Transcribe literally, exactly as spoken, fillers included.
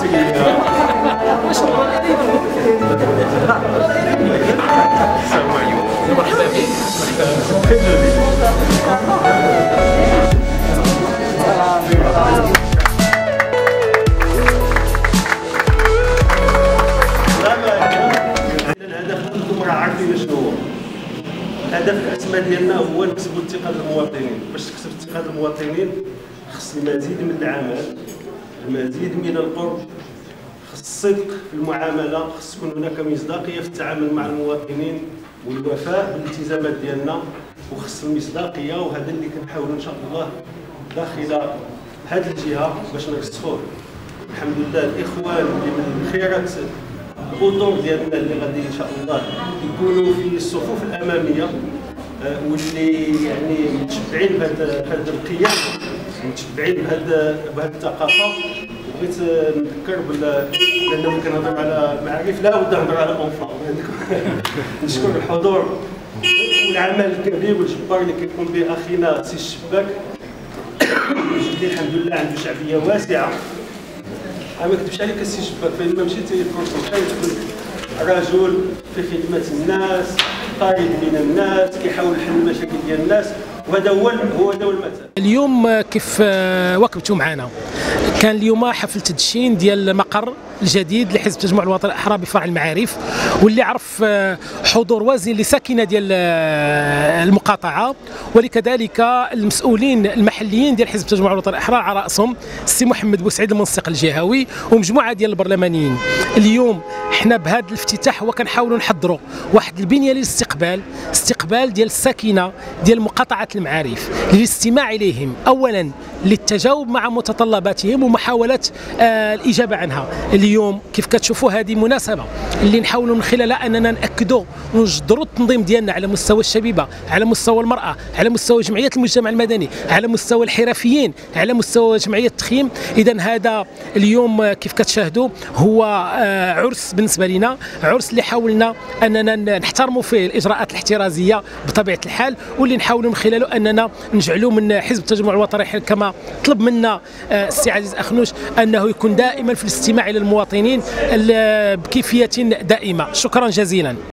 الهدف الاسمى ديالنا هو نكسبوا الثقه المواطنين. باش تكسب الثقه المواطنين خص المزيد من العمل، المزيد من القرب، خص الصدق في المعامله، خص تكون هناك مصداقيه في التعامل مع المواطنين والوفاء بالالتزامات ديالنا، وخص المصداقيه، وهذا اللي كنحاولوا ان شاء الله داخل هذه الجهه باش نكسبوه. الحمد لله الاخوان اللي من خيرات الخطور ديالنا اللي غادي ان شاء الله يكونوا في الصفوف الاماميه واللي يعني متشبعين بهذا القيم، متشبعين بهذا بهذه الثقافه. بغيت نذكر بال لانه كنهضر على المعارف لا بد نهضر على اونفا. نشكر الحضور والعمل الكبير والجبار اللي كيقوم به اخينا سي الشباك اللي الحمد لله عنده شعبيه واسعه. ما كتبش عليك السي الشباك، فلما مشيتي للكونسولطي رجل في خدمه الناس، قريب من الناس، كيحاول يحل المشاكل ديال الناس، وهذا هو هو هذا المثل. اليوم كيف واكبتوا معنا كان اليوم حفل تدشين ديال المقر الجديد لحزب التجمع الوطني الأحرار بفرع المعارف، واللي عرف حضور وازن لساكنه ديال المقاطعه ولكذلك المسؤولين المحليين ديال حزب التجمع الوطني الأحرار على راسهم السي محمد بوسعيد المنسق الجهوي ومجموعه ديال البرلمانيين. اليوم حنا بهذا الافتتاح هو كنحاولوا نحضروا واحد البنيه للاستقبال، استقبال ديال الساكنه ديال مقاطعه المعارف للاستماع اليهم، اولا للتجاوب مع متطلباتهم ومحاوله آه الاجابه عنها. اليوم كيف كتشوفوا هذه مناسبه اللي نحاولوا من خلالها اننا ناكدوا ونجدروا التنظيم ديالنا على مستوى الشبيبه، على مستوى المراه، على مستوى جمعيات المجتمع المدني، على مستوى الحرفيين، على مستوى جمعيه التخييم. اذا هذا اليوم كيف كتشاهدوا هو آه عرس بالنسبه لنا، عرس اللي حاولنا اننا نحترموا فيه الاجراءات الاحترازيه بطبيعه الحال، واللي نحاولوا من خلاله اننا نجعلوا من حزب التجمع الوطني كما طلب منا السي عزيز أخنوش انه يكون دائما في الاستماع الى المواطنين بكيفيه دائمه. شكرا جزيلا.